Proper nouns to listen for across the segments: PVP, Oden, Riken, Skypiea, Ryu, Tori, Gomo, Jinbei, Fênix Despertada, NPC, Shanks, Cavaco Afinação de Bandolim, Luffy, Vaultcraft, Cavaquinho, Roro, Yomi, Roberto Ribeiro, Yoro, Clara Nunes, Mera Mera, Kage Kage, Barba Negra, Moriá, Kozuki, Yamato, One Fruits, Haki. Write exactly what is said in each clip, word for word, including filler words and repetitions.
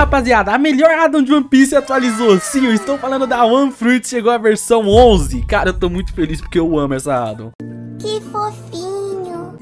rapaziada, a melhor addon de One Piece atualizou. Sim, eu estou falando da One Fruit, chegou a versão onze. Cara, eu tô muito feliz porque eu amo essa addon. Que fofinho.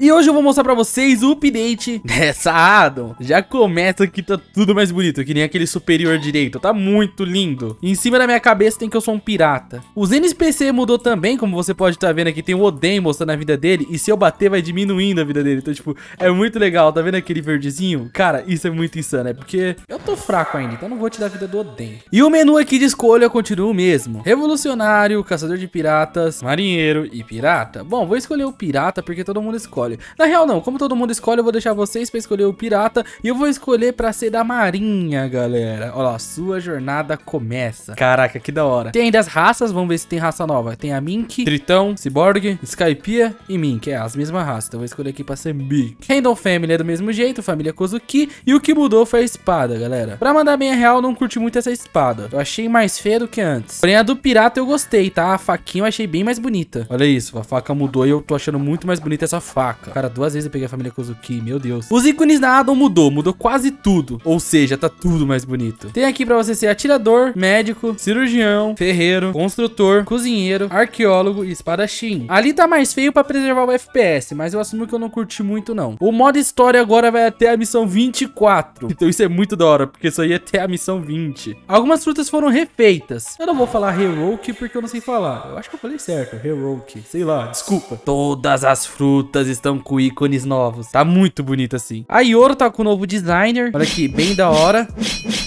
E hoje eu vou mostrar pra vocês o update dessa addon. Já começa que tá tudo mais bonito, que nem aquele superior direito. Tá muito lindo. E em cima da minha cabeça tem que eu sou um pirata. Os N P C mudou também, como você pode estar tá vendo aqui. Tem o Oden mostrando a vida dele. E se eu bater vai diminuindo a vida dele. Então tipo, é muito legal. Tá vendo aquele verdezinho? Cara, isso é muito insano. É porque eu tô fraco ainda, então não vou tirar a vida do Oden. E o menu aqui de escolha continua o mesmo. Revolucionário, caçador de piratas, marinheiro e pirata. Bom, vou escolher escolher o pirata, porque todo mundo escolhe. Na real não, como todo mundo escolhe, eu vou deixar vocês pra escolher o pirata, e eu vou escolher pra ser da marinha, galera. Olha lá, sua jornada começa. Caraca, que da hora. Tem ainda as raças, vamos ver se tem raça nova. Tem a Minky, Tritão, Cyborg, Skypiea e Minky, é as mesmas raças. Então eu vou escolher aqui pra ser Big. Random Family é do mesmo jeito, família Kozuki, e o que mudou foi a espada, galera. Pra mandar bem a real, não curti muito essa espada. Eu achei mais feia do que antes. Porém a do pirata eu gostei, tá? A faquinha eu achei bem mais bonita. Olha isso, a faca mudou e eu Eu tô achando muito mais bonita essa faca. Cara, duas vezes eu peguei a família Kozuki, meu Deus. Os ícones da addon mudou, mudou quase tudo. Ou seja, tá tudo mais bonito. Tem aqui pra você ser atirador, médico, cirurgião, ferreiro, construtor, cozinheiro, arqueólogo e espadachim. Ali tá mais feio pra preservar o F P S, mas eu assumo que eu não curti muito não. O modo história agora vai até a missão vinte e quatro. Então isso é muito da hora, porque isso aí é até a missão vinte. Algumas frutas foram refeitas. Eu não vou falar Heroic porque eu não sei falar. Eu acho que eu falei certo, Heroic, sei lá, desculpa. Todas as frutas estão com ícones novos. Tá muito bonito assim. A Yoro tá com o novo designer. Olha aqui, bem da hora.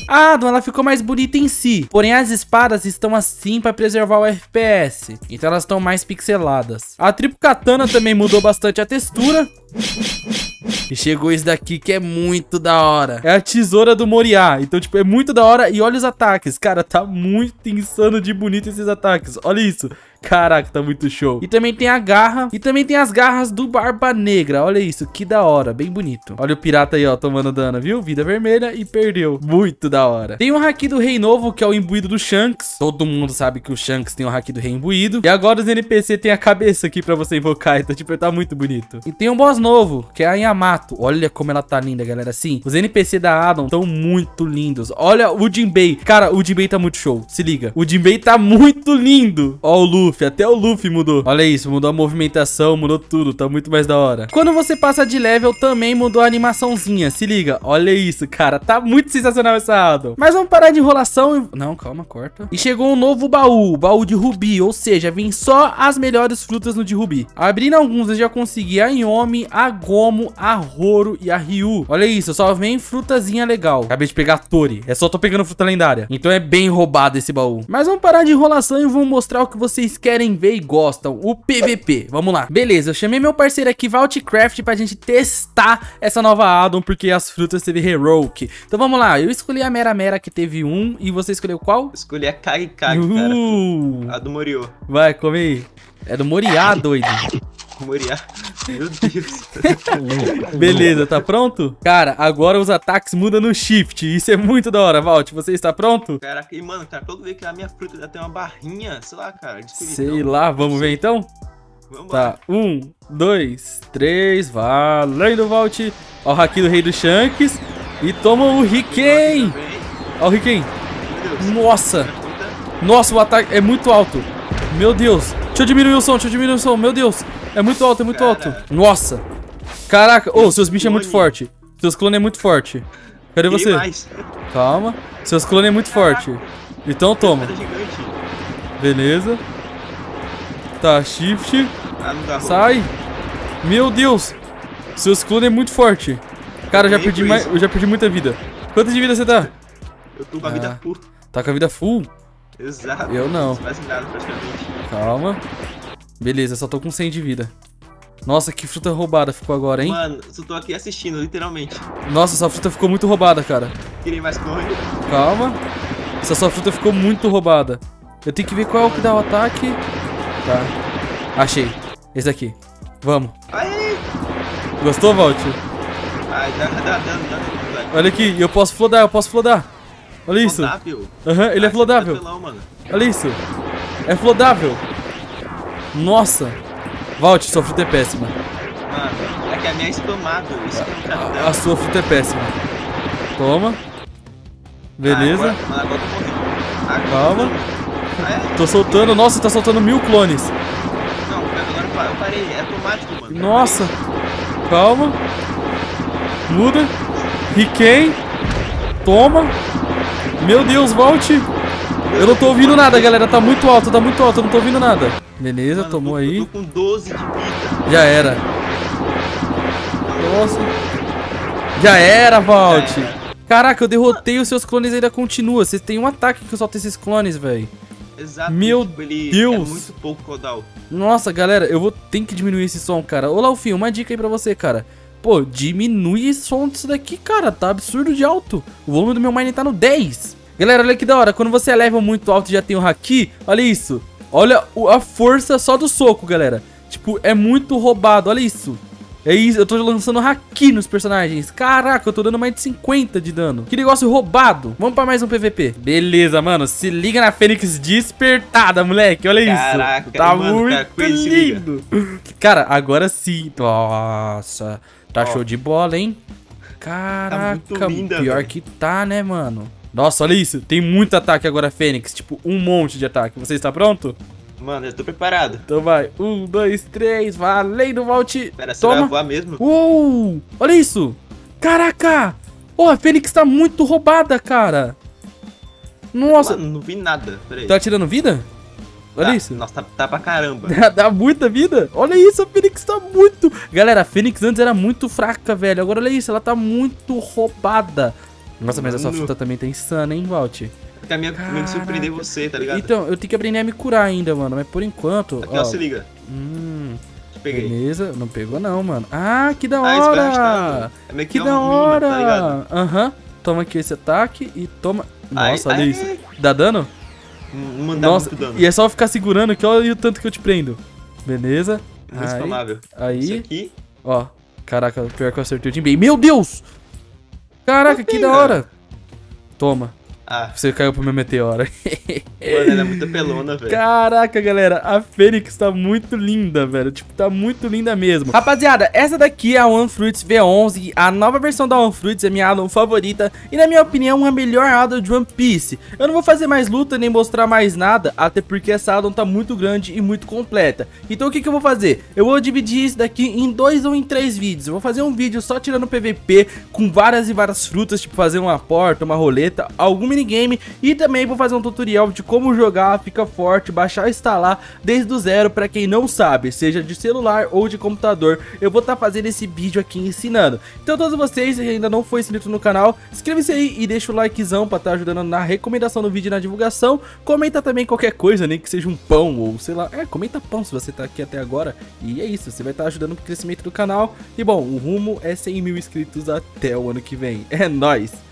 A addon, ela ficou mais bonita em si. Porém, as espadas estão assim pra preservar o F P S. Então elas estão mais pixeladas. A Triplo Katana também mudou bastante a textura. E chegou isso daqui que é muito da hora. É a tesoura do Moriá. Então, tipo, é muito da hora. E olha os ataques. Cara, tá muito insano de bonito esses ataques. Olha isso. Caraca, tá muito show. E também tem a garra. E também tem as garras do Barba Negra. Olha isso, que da hora, bem bonito. Olha o pirata aí, ó, tomando dano, viu? Vida vermelha e perdeu. Muito da hora. Tem o haki do rei novo, que é o imbuído do Shanks. Todo mundo sabe que o Shanks tem o haki do rei imbuído. E agora os N P C tem a cabeça aqui pra você invocar. Então, tipo, tá muito bonito. E tem um boss novo, que é a Yamato. Olha como ela tá linda, galera. Assim, os N P C da addon estão muito lindos. Olha o Jinbei. Cara, o Jinbei tá muito show. Se liga. O Jinbei tá muito lindo. Ó o Luffy. Até o Luffy mudou. Olha isso, mudou a movimentação, mudou tudo. Tá muito mais da hora. Quando você passa de level, também mudou a animaçãozinha. Se liga. Olha isso, cara. Tá muito sensacional essa addon. Mas vamos parar de enrolação e... Não, calma, corta. E chegou um novo baú. Baú de rubi. Ou seja, vem só as melhores frutas no de rubi. Abrindo alguns, eu já consegui a Yomi, a Gomo, a Roro e a Ryu. Olha isso, só vem frutazinha legal. Acabei de pegar a Tori. É só tô pegando fruta lendária. Então é bem roubado esse baú. Mas vamos parar de enrolação e vou mostrar o que vocês querem ver e gostam, o P V P. Vamos lá. Beleza, eu chamei meu parceiro aqui, Vaultcraft, pra gente testar essa nova addon, porque as frutas teve Heroic. Então vamos lá, eu escolhi a Mera Mera, que teve um, e você escolheu qual? Eu escolhi a Kage Kage, uhum. Cara. A do Moriô. Vai, come aí. É do Moriá, doido. Moriá. Meu Deus. Beleza, tá pronto? Cara, agora os ataques mudam no shift. Isso é muito da hora, Valt. Você está pronto? Caraca, e mano, cara, todo vez que a minha fruta já tem uma barrinha, sei lá, cara. De sei lá, vamos ver então? Vamos tá, lá. Um, dois, três, valendo, Valt. Ó o haki do rei do Shanks. E toma o Riken. Ó o Riken. Nossa. Nossa, o ataque é muito alto. Meu Deus. Deixa eu diminuir o som, deixa eu diminuir o som. Meu Deus. É muito alto, é muito Caraca. alto. Nossa. Caraca. Ô, oh, seus bichos é muito forte. Seus clones é muito forte. Cadê Quem você? Mais? Calma. Seus clones é muito Caraca. forte. Então toma. Beleza. Tá, shift. Ah, não dá Sai. Roupa. Meu Deus. Seus clones é muito forte. Cara, eu já, perdi mais... eu já perdi muita vida. Quanto de vida você tá? Eu tô com a ah. vida full. Tá com a vida full? Exato. Eu não. Não faz nada praticamente. Calma. Beleza, só tô com cem de vida. Nossa, que fruta roubada ficou agora, hein? Mano, só tô aqui assistindo, literalmente. Nossa, essa fruta ficou muito roubada, cara. Tirei mais clone. Calma. Essa sua fruta ficou muito roubada. Eu tenho que ver qual é o que dá o ataque. Tá. Achei. Esse aqui. Vamos. Aí. Gostou, Valt? Ai, dá, dá, dá, dá. Olha aqui, eu posso flodar, eu posso flodar. Olha isso. Flodável? Aham, uhum, ele ah, é flodável. É pelão, mano. Olha isso. É flodável. Nossa, Valt, sua fruta é péssima. Mano, é que a minha é spamada. A, a sua fruta é péssima. Toma. Beleza. Ah, agora, agora ah, calma. Ah, é? Tô soltando. Nossa, tá soltando mil clones. Não, agora eu parei. É automático, mano. Nossa. Calma. Muda. Riquei. Toma. Meu Deus, volte. Eu não tô ouvindo nada, galera. Tá muito alto, tá muito alto. Eu não tô ouvindo nada. Beleza, mano, tomou eu tô, aí. Eu tô com doze de vida. Já era. Nossa. Já era, Vault. Já era. Caraca, eu derrotei os seus clones e ainda continua. Vocês têm um ataque que solta esses clones, velho. Exato. Meu tipo, ele Deus. É muito pouco caudal. Nossa, galera, eu vou ter que diminuir esse som, cara. Ô, Luffy, uma dica aí pra você, cara. Pô, diminui o som disso daqui, cara. Tá absurdo de alto. O volume do meu Mine tá no dez. Galera, olha que da hora. Quando você eleva muito alto e já tem o Haki, olha isso. Olha a força só do soco, galera. Tipo, é muito roubado. Olha isso. É isso, eu tô lançando haki nos personagens. Caraca, eu tô dando mais de cinquenta de dano. Que negócio roubado. Vamos pra mais um P V P. Beleza, mano. Se liga na Fênix Despertada, moleque. Olha isso. Caraca, tá mano, muito cara, lindo. Cara, agora sim. Nossa. Tá Ó. show de bola, hein? Caraca, tá muito linda, pior véio. Que tá, né, mano? Nossa, olha isso. Tem muito ataque agora, Fênix. Tipo, um monte de ataque. Você está pronto? Mano, eu tô preparado. Então vai. Um, dois, três. Valendo, Vault. Pera, você vai voar mesmo? Uou! Olha isso. Caraca. Pô, oh, a Fênix tá muito roubada, cara. Nossa. Mano, não vi nada. Peraí. Tá tirando vida? Olha tá. isso. Nossa, tá, tá pra caramba. Dá muita vida. Olha isso, a Fênix tá muito... Galera, a Fênix antes era muito fraca, velho. Agora olha isso, ela tá muito roubada. Nossa, mas Mano. a sua fruta também tá insana, hein, Vault? Fica meio que surpreender você, tá ligado? Então, eu tenho que aprender a me curar ainda, mano. Mas por enquanto... Aqui, ó, se liga. Hum... Peguei. Beleza. Não pegou não, mano. Ah, que da hora! Ah, é meio que, que da hora! Aham. Tá uhum. Toma aqui esse ataque e toma... Nossa, ai, olha ai. isso. Dá dano? Não, não dá Nossa. muito dano. E é só ficar segurando que olha o tanto que eu te prendo. Beleza. Muito spamável. Aí... Isso aqui. Ó. Caraca, pior que eu acertei o Jinbei. Meu Deus! Caraca, que da hora! Toma. Ah. Você caiu pro meu meteoro. Mano, ela é muito pelona, velho. Caraca, galera, a Fênix tá muito linda, velho. Tipo, tá muito linda mesmo. Rapaziada, essa daqui é a One Fruits V onze. A nova versão da One Fruits é minha addon favorita. E na minha opinião, a melhor addon de One Piece. Eu não vou fazer mais luta nem mostrar mais nada, até porque essa addon tá muito grande e muito completa. Então o que que eu vou fazer? Eu vou dividir isso daqui em dois ou em três vídeos. Eu vou fazer um vídeo só tirando P V P, com várias e várias frutas, tipo fazer uma porta, uma roleta, algum mini game, e também vou fazer um tutorial de como jogar, fica forte, baixar e instalar desde o zero, pra quem não sabe, seja de celular ou de computador. Eu vou estar tá fazendo esse vídeo aqui ensinando. Então todos vocês, se ainda não foi inscrito no canal, inscreve-se aí e deixa o likezão pra estar tá ajudando na recomendação do vídeo e na divulgação. Comenta também qualquer coisa, nem que seja um pão ou sei lá, é, comenta pão se você tá aqui até agora. E é isso, você vai estar tá ajudando no crescimento do canal. E bom, o rumo é cem mil inscritos até o ano que vem. É nóis!